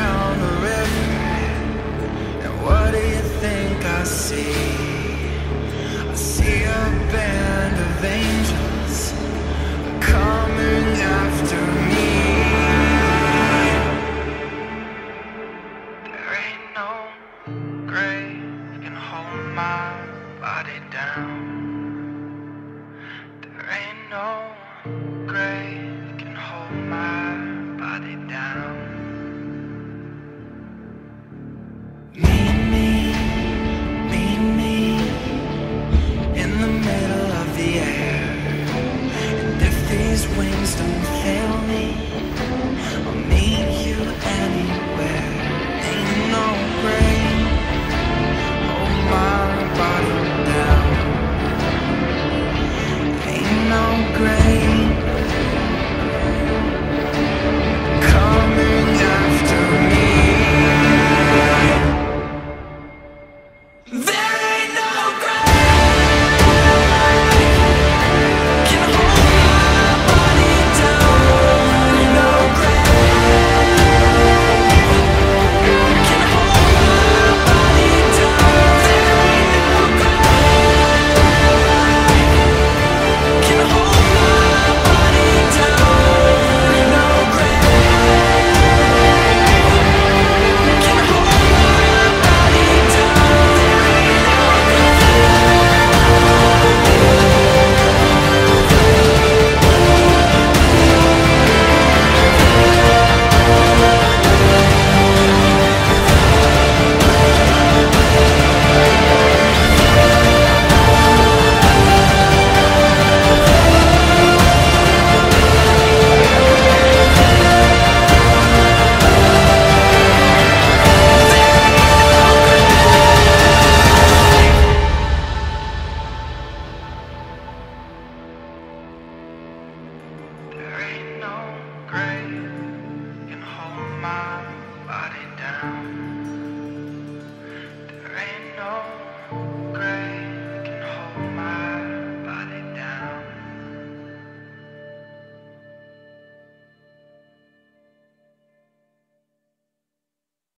down the river. And what do you think I see? I see a band of angels.